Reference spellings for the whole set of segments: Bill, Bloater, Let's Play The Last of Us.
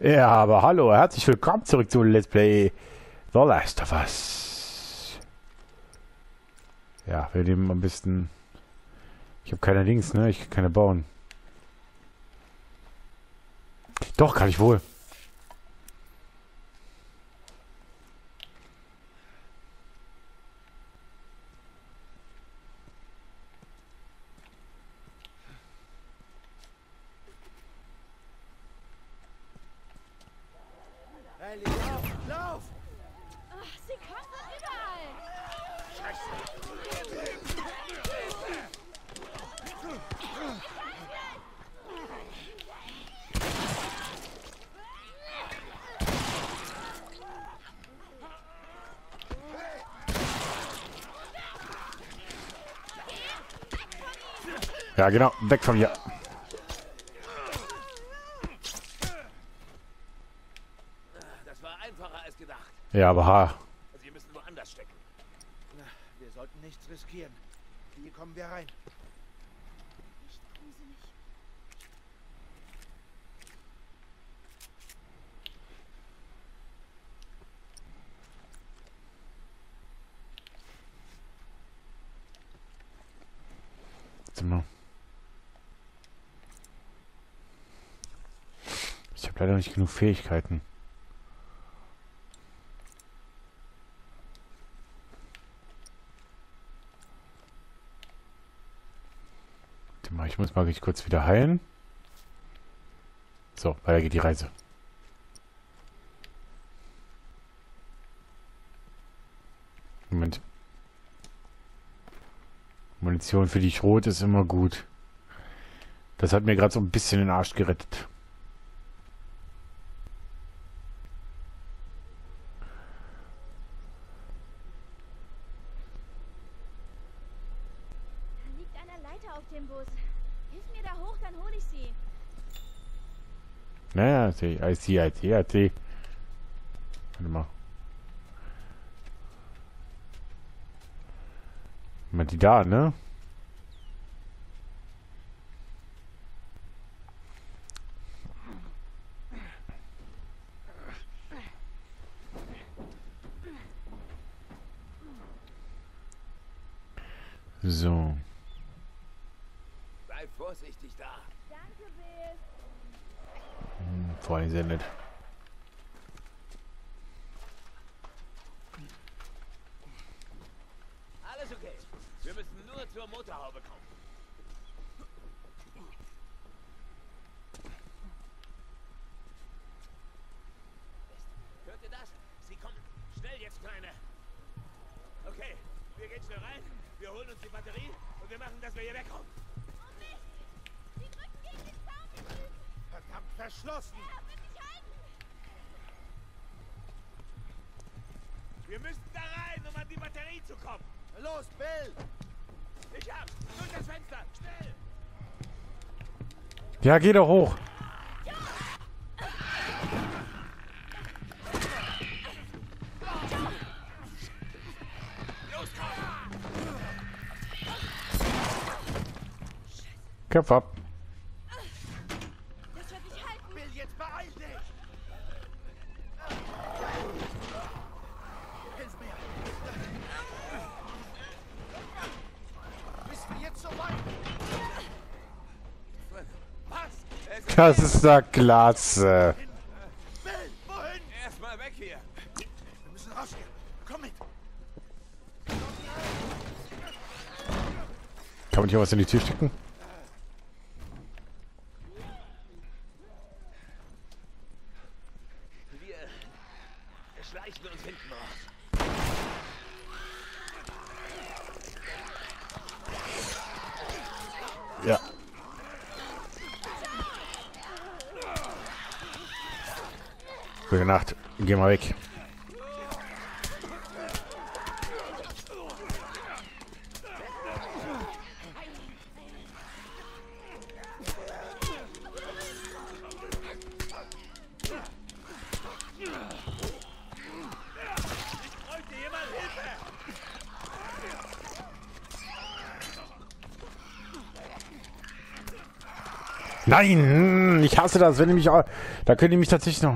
Ja, aber hallo, herzlich willkommen zurück zu Let's Play The Last of Us. Ja, wir nehmen ein bisschen... Ich habe keine Dings, ne? Ich kann keine bauen. Doch, kann ich wohl. Ja, genau. Weg von hier. Das war einfacher als gedacht. Ja, aber ha. Sie müssen woanders stecken. Wir sollten nichts riskieren. Hier kommen wir rein. Nicht gruselig. Zimmer. Leider nicht genug Fähigkeiten. Ich muss mal kurz wieder heilen. So, weiter geht die Reise. Moment. Munition für die Schrot ist immer gut. Das hat mir gerade so ein bisschen den Arsch gerettet. Naja, I see. Warte mal. Mal die da, ne? So. Sei vorsichtig da. Danke, Bill. Vor allem sehr nett. Alles okay. Wir müssen nur zur Motorhaube kommen. Hört ihr das? Sie kommen. Schnell jetzt, Kleine. Okay, wir gehen schnell rein. Wir holen uns die Batterie und wir machen, dass wir hier wegkommen. Oh Mist! Sie drücken gegen den Zaun. Verdammt verschlossen! Wir müssen da rein, um an die Batterie zu kommen! Los, Bill! Ich hab's! Durch das Fenster! Schnell! Ja, geh doch hoch! Los, komm! Köpf ab! Das ist da klasse. Bill, wohin? Erstmal weg hier. Wir müssen raus hier. Komm mit. Kann man hier was in die Tür stecken? Wir schleichen uns hinten raus. Ja. Gute Nacht. Geh mal weg. Nein, Ich hasse das, wenn ihr mich auch... Da könnt ihr mich tatsächlich noch...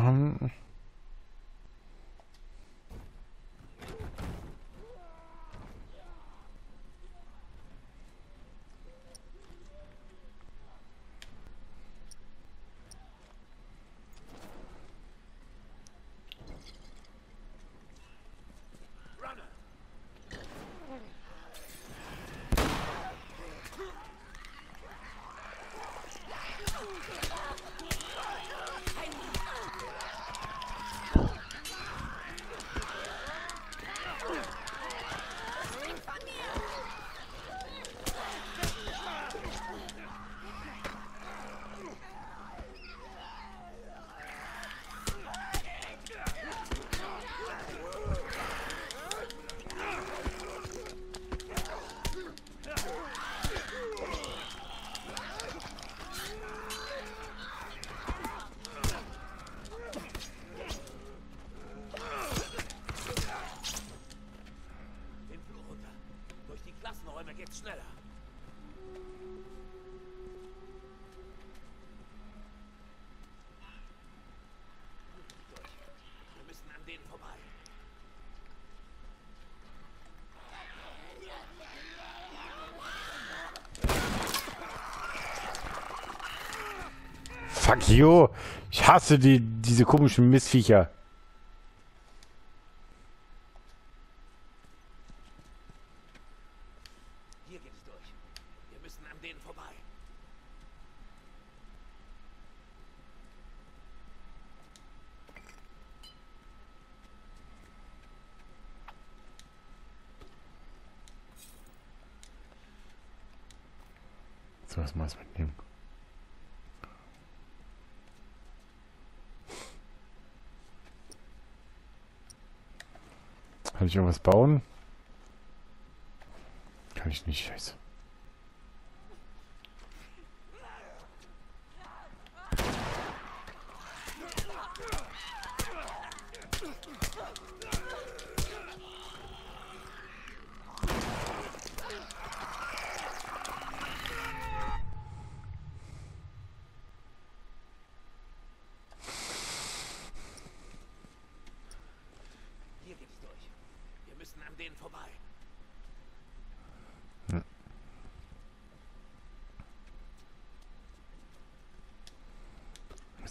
Fuck you! Ich hasse diese komischen Mistviecher. Hier geht's durch. Wir müssen an denen vorbei. So, was muss ich mitnehmen? Kann ich irgendwas bauen? Kann ich nicht, scheiße.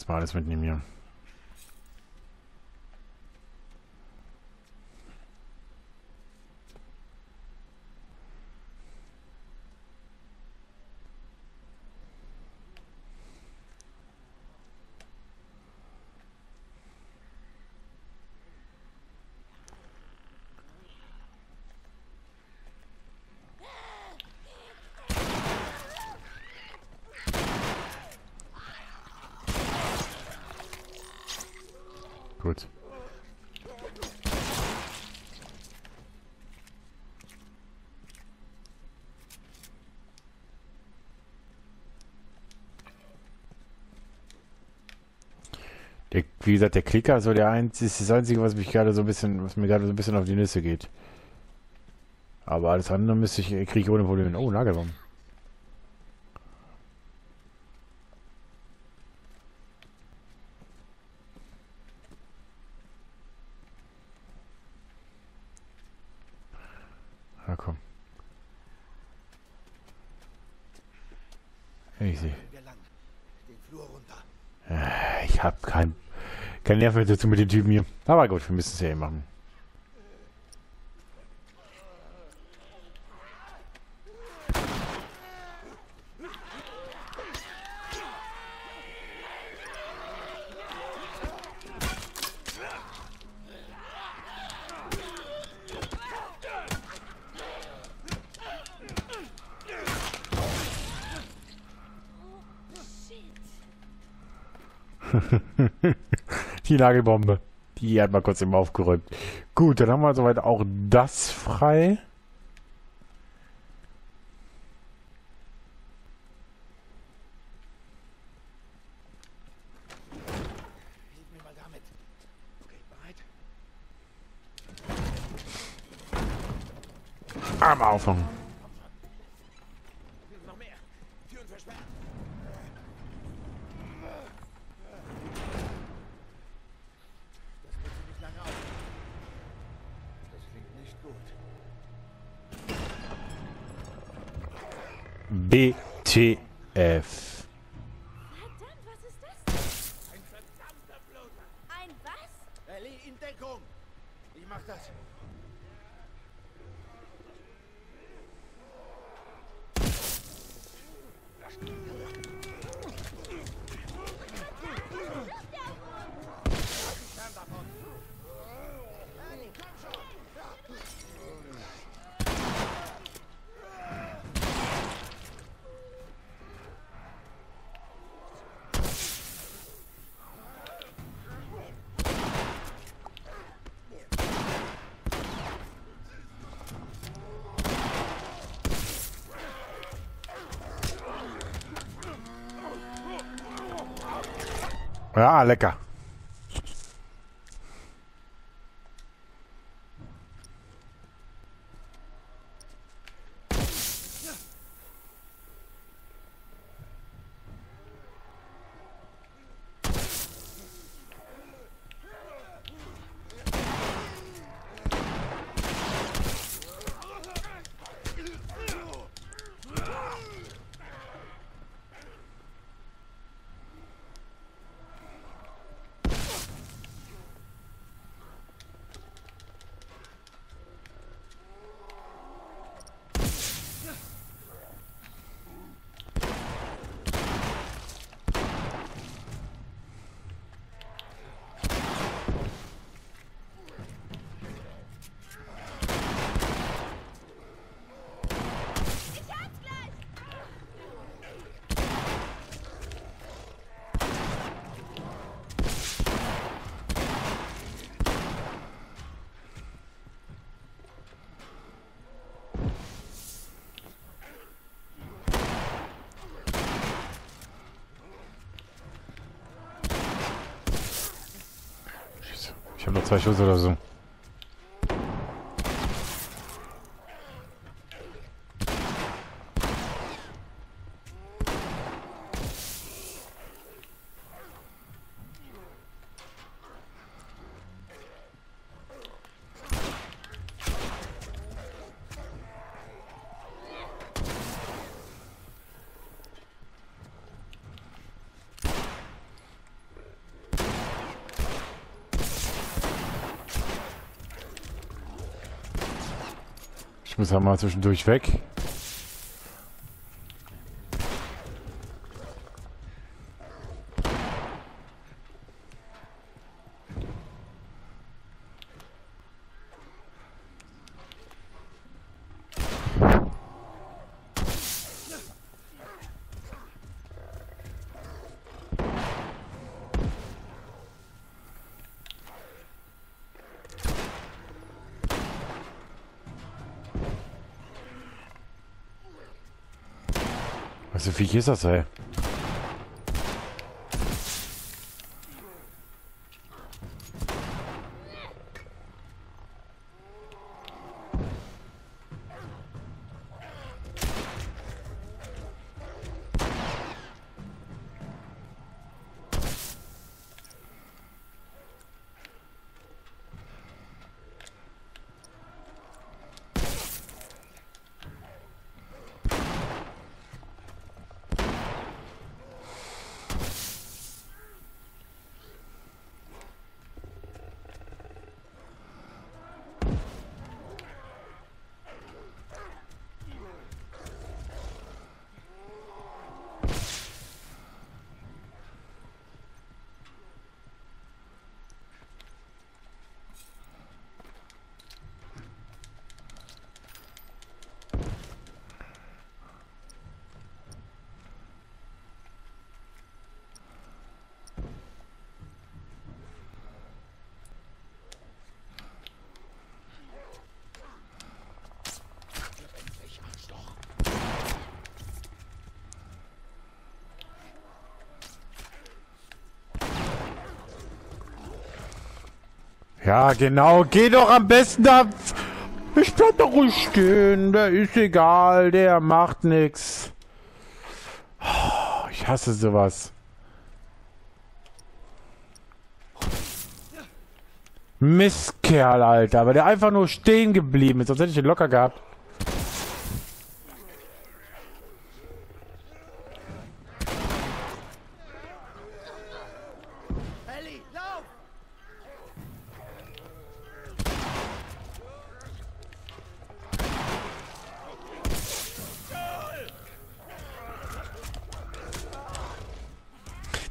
Alles mitnehmen hier. Gut. Wie gesagt, der Klicker, so ist das Einzige, was mir gerade so ein bisschen auf die Nüsse geht. Aber alles andere kriege ich ohne Probleme. Oh, Lagerbaum. Ich hab keinen Nerv mehr dazu mit den Typen hier. Aber gut, wir müssen es ja eh machen. Die Nagelbombe. Die hat mal kurz eben aufgeräumt. Gut, dann haben wir soweit auch das frei. Arme aufmachen. Noch mehr. Türen versperrt. BTF. Verdammt, was ist das? Ein verdammter Bloder. Ein was? Ellie, in Deckung. Ich mach das. Ja, lecker. Ich habe noch 2 Schuss oder so. Ich muss halt mal zwischendurch weg. Was für ein Viech ist das, ey? Ja, genau. Geh doch am besten da. Ich bleib doch ruhig stehen. Der ist egal. Der macht nix. Ich hasse sowas. Mistkerl, Alter. Weil der einfach nur stehen geblieben ist. Sonst hätte ich den locker gehabt.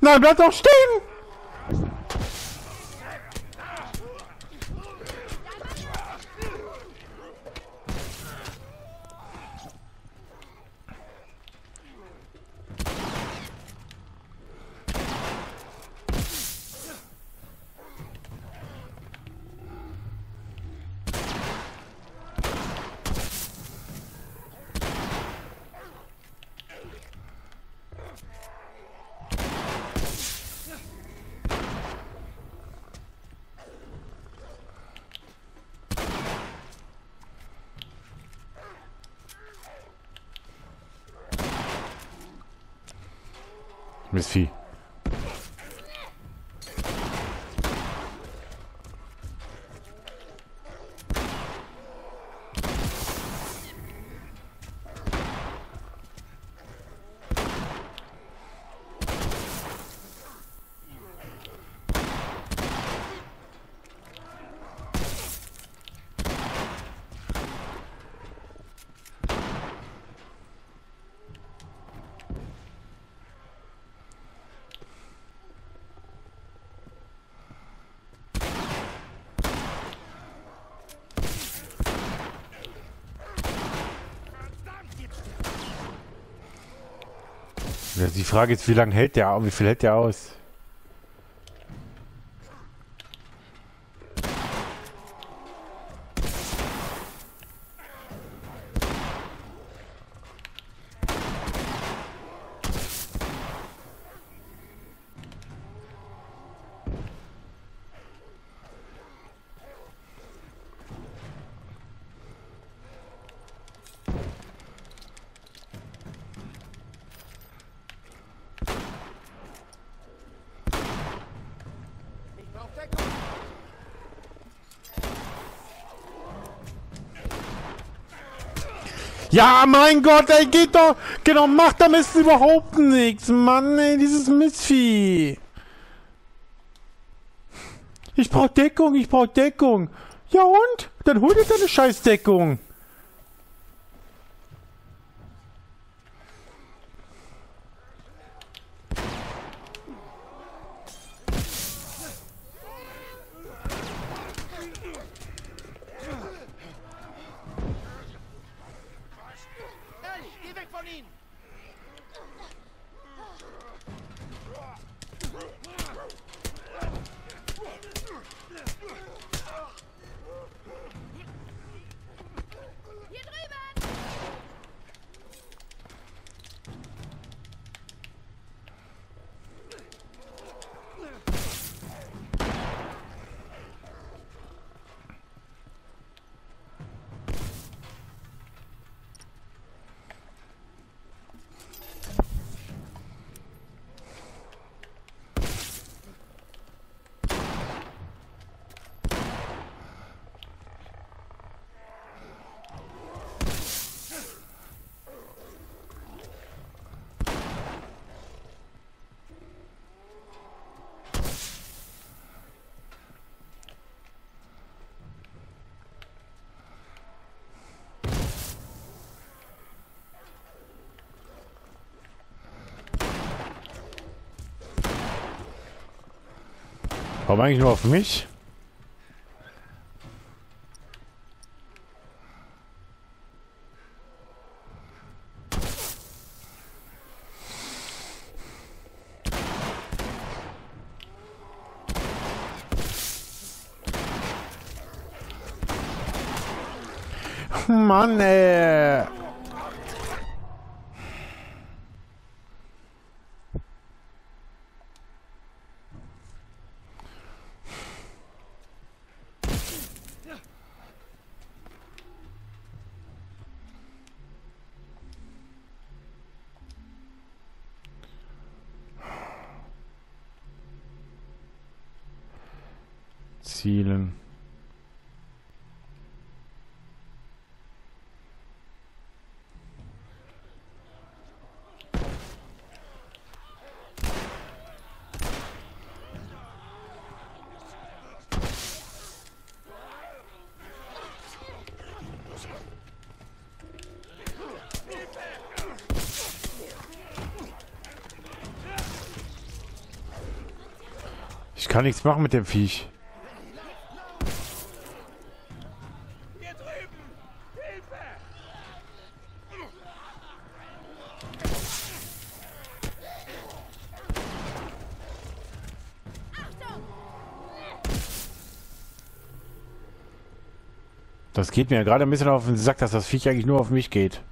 Nein, bleib doch stehen! Mistvieh. Die Frage ist, wie lange hält der und wie viel hält der aus? Ja, mein Gott, ey, geht doch. Genau, macht der Mist überhaupt nichts. Mann, ey, dieses Mistvieh. Ich brauch Deckung, ich brauch Deckung. Ja und? Dann hol dir deine Scheißdeckung. Warum eigentlich nur auf mich? Mann, ey. zielen. Ich kann nichts machen mit dem Viech. Hier drüben! Hilfe! Das geht mir ja gerade ein bisschen auf den Sack, dass das Viech eigentlich nur auf mich geht.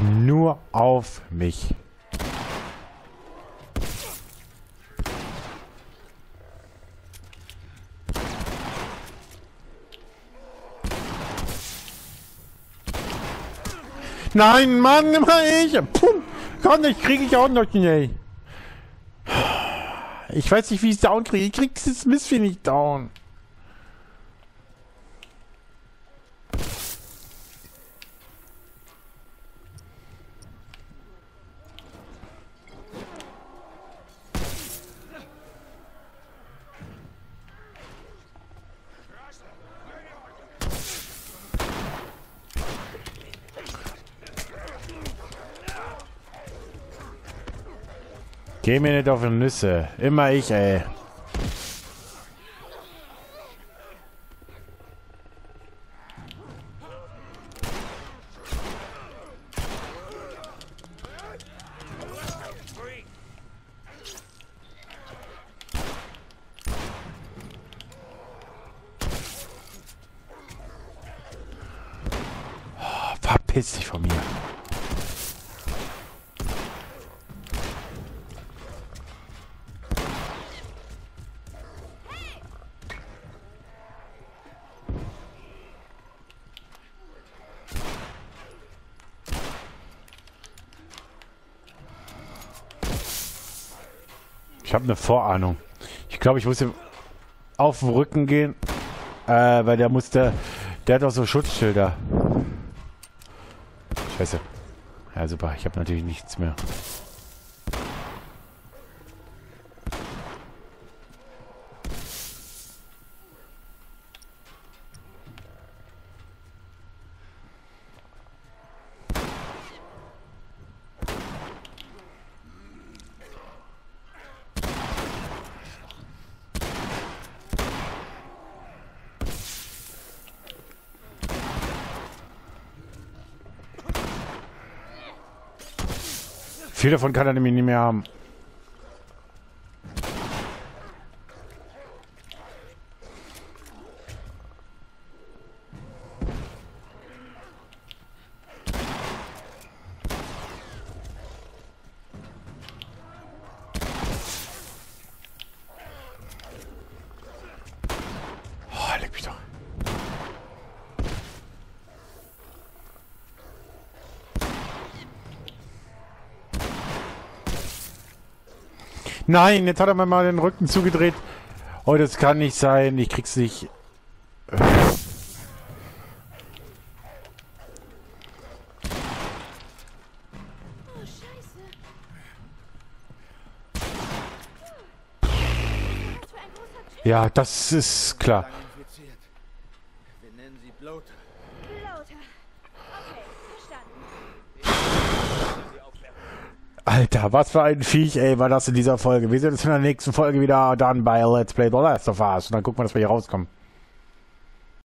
Nur auf mich. Nein, Mann, immer ich. Pum. Komm, ich kriege ich auch noch nicht. Ich weiß nicht, wie ich es down kriege. Ich kriege das Mistvieh nicht down. Geh mir nicht auf die Nüsse. Immer ich, ey. Oh, verpiss dich von mir. Ich habe eine Vorahnung. Ich glaube, ich muss auf den Rücken gehen, weil der musste. Der hat auch so Schutzschilder. Scheiße. Ja, super. Ich habe natürlich nichts mehr. Viel davon kann er nämlich nicht mehr haben. Oh, leck mich doch. Nein, jetzt hat er mir mal den Rücken zugedreht. Oh, das kann nicht sein. Ich krieg's nicht. Ja, das ist klar. Wir nennen sie Bloater. Alter, was für ein Viech, ey, war das in dieser Folge. Wir sehen uns in der nächsten Folge wieder dann bei Let's Play The Last of Us. Und dann gucken wir, dass wir hier rauskommen.